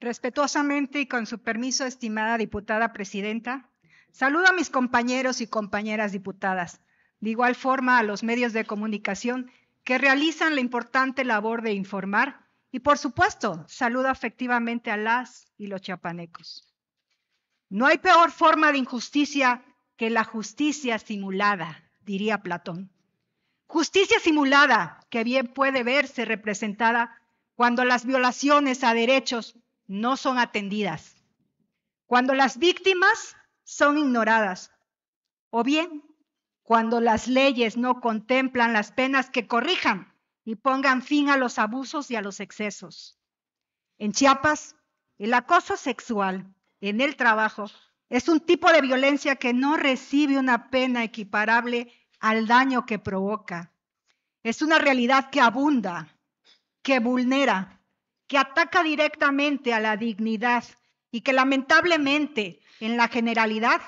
Respetuosamente y con su permiso, estimada diputada presidenta, saludo a mis compañeros y compañeras diputadas, de igual forma a los medios de comunicación que realizan la importante labor de informar y, por supuesto, saludo afectivamente a las y los chiapanecos. No hay peor forma de injusticia que la justicia simulada, diría Platón. Justicia simulada que bien puede verse representada cuando las violaciones a derechos no son atendidas, cuando las víctimas son ignoradas, o bien cuando las leyes no contemplan las penas que corrijan y pongan fin a los abusos y a los excesos. En Chiapas, el acoso sexual en el trabajo es un tipo de violencia que no recibe una pena equiparable al daño que provoca. Es una realidad que abunda, que vulnera, que ataca directamente a la dignidad y que lamentablemente en la generalidad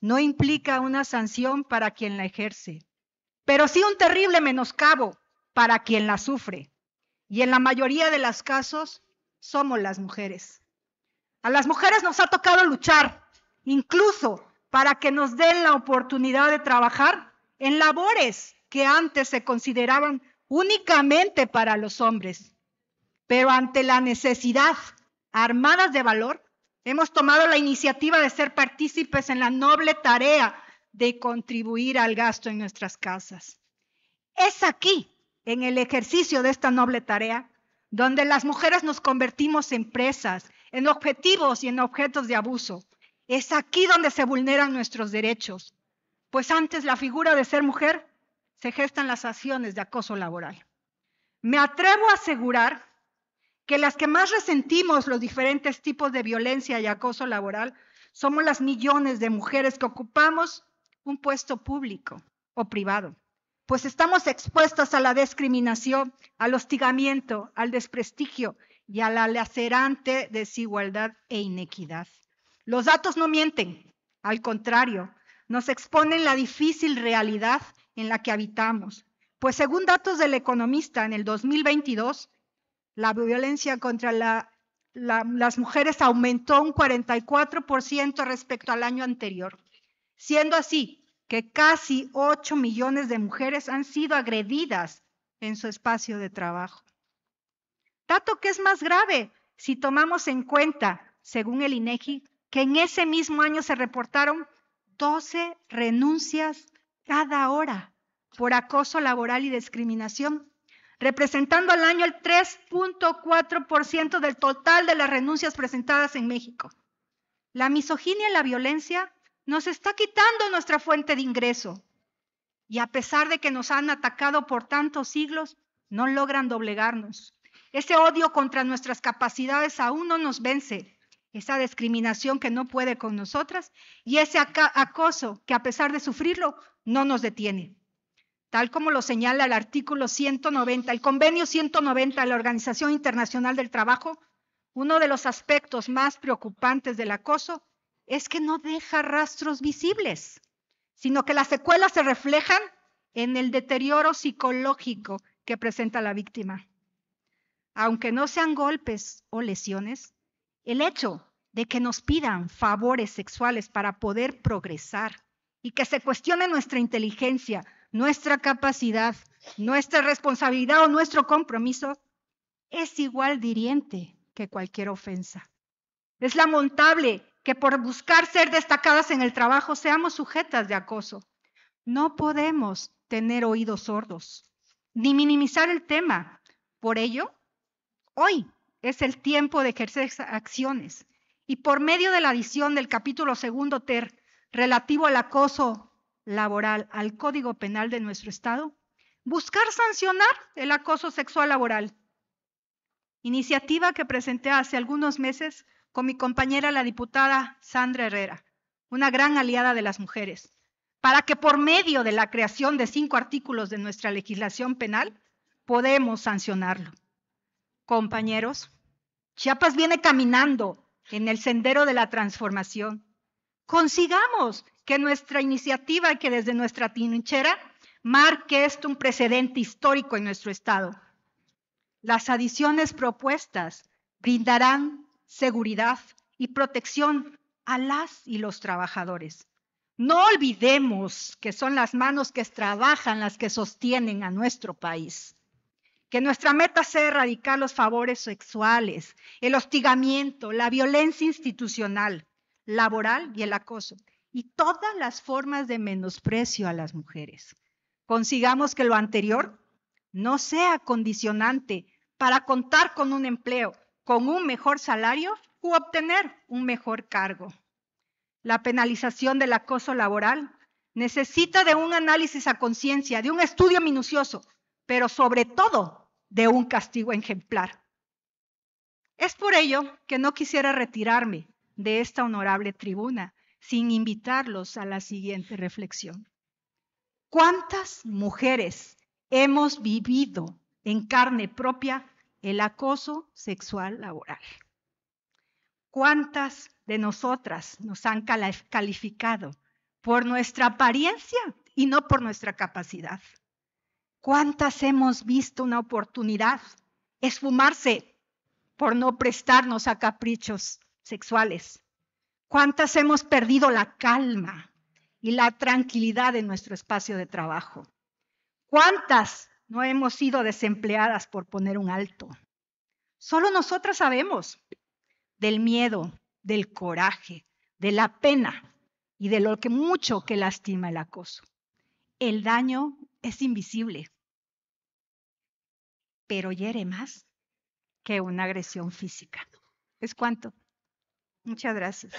no implica una sanción para quien la ejerce, pero sí un terrible menoscabo para quien la sufre. Y en la mayoría de los casos somos las mujeres. A las mujeres nos ha tocado luchar, incluso para que nos den la oportunidad de trabajar en labores que antes se consideraban únicamente para los hombres. Pero ante la necesidad, armadas de valor, hemos tomado la iniciativa de ser partícipes en la noble tarea de contribuir al gasto en nuestras casas. Es aquí, en el ejercicio de esta noble tarea, donde las mujeres nos convertimos en presas, en objetivos y en objetos de abuso. Es aquí donde se vulneran nuestros derechos, pues antes la figura de ser mujer se gestan las acciones de acoso laboral. Me atrevo a asegurar que las que más resentimos los diferentes tipos de violencia y acoso laboral somos las millones de mujeres que ocupamos un puesto público o privado, pues estamos expuestas a la discriminación, al hostigamiento, al desprestigio y a la lacerante desigualdad e inequidad. Los datos no mienten, al contrario, nos exponen la difícil realidad en la que habitamos, pues según datos del Economista, en el 2022, la violencia contra las mujeres aumentó un 44% respecto al año anterior, siendo así que casi 8 millones de mujeres han sido agredidas en su espacio de trabajo. Dato que es más grave si tomamos en cuenta, según el INEGI, que en ese mismo año se reportaron 12 renuncias cada hora por acoso laboral y discriminación, representando al año el 3.4% del total de las renuncias presentadas en México. La misoginia y la violencia nos está quitando nuestra fuente de ingreso. Y a pesar de que nos han atacado por tantos siglos, no logran doblegarnos. Ese odio contra nuestras capacidades aún no nos vence. Esa discriminación que no puede con nosotras y ese acoso que a pesar de sufrirlo, no nos detiene. Tal como lo señala el artículo 190, el convenio 190 de la Organización Internacional del Trabajo, uno de los aspectos más preocupantes del acoso es que no deja rastros visibles, sino que las secuelas se reflejan en el deterioro psicológico que presenta la víctima. Aunque no sean golpes o lesiones, el hecho de que nos pidan favores sexuales para poder progresar y que se cuestione nuestra inteligencia, nuestra capacidad, nuestra responsabilidad o nuestro compromiso, es igual de hiriente que cualquier ofensa. Es lamentable que por buscar ser destacadas en el trabajo seamos sujetas de acoso. No podemos tener oídos sordos, ni minimizar el tema. Por ello, hoy es el tiempo de ejercer acciones y por medio de la adición del capítulo segundo ter relativo al acoso laboral al Código Penal de nuestro Estado, buscar sancionar el acoso sexual laboral. Iniciativa que presenté hace algunos meses con mi compañera la diputada Sandra Herrera, una gran aliada de las mujeres, para que por medio de la creación de 5 artículos de nuestra legislación penal, podemos sancionarlo. Compañeros, Chiapas viene caminando en el sendero de la transformación. Consigamos que nuestra iniciativa, que desde nuestra trinchera, marque esto un precedente histórico en nuestro Estado. Las adiciones propuestas brindarán seguridad y protección a las y los trabajadores. No olvidemos que son las manos que trabajan las que sostienen a nuestro país. Que nuestra meta sea erradicar los favores sexuales, el hostigamiento, la violencia institucional, laboral y el acoso, y todas las formas de menosprecio a las mujeres. Consigamos que lo anterior no sea condicionante para contar con un empleo, con un mejor salario u obtener un mejor cargo. La penalización del acoso laboral necesita de un análisis a conciencia, de un estudio minucioso, pero sobre todo de un castigo ejemplar. Es por ello que no quisiera retirarme de esta honorable tribuna sin invitarlos a la siguiente reflexión. ¿Cuántas mujeres hemos vivido en carne propia el acoso sexual laboral? ¿Cuántas de nosotras nos han calificado por nuestra apariencia y no por nuestra capacidad? ¿Cuántas hemos visto una oportunidad esfumarse por no prestarnos a caprichos sexuales? ¿Cuántas hemos perdido la calma y la tranquilidad en nuestro espacio de trabajo? ¿Cuántas no hemos sido desempleadas por poner un alto? Solo nosotras sabemos del miedo, del coraje, de la pena y de lo que mucho que lastima el acoso. El daño es invisible, pero hiere más que una agresión física. ¿Es cuánto? Muchas gracias.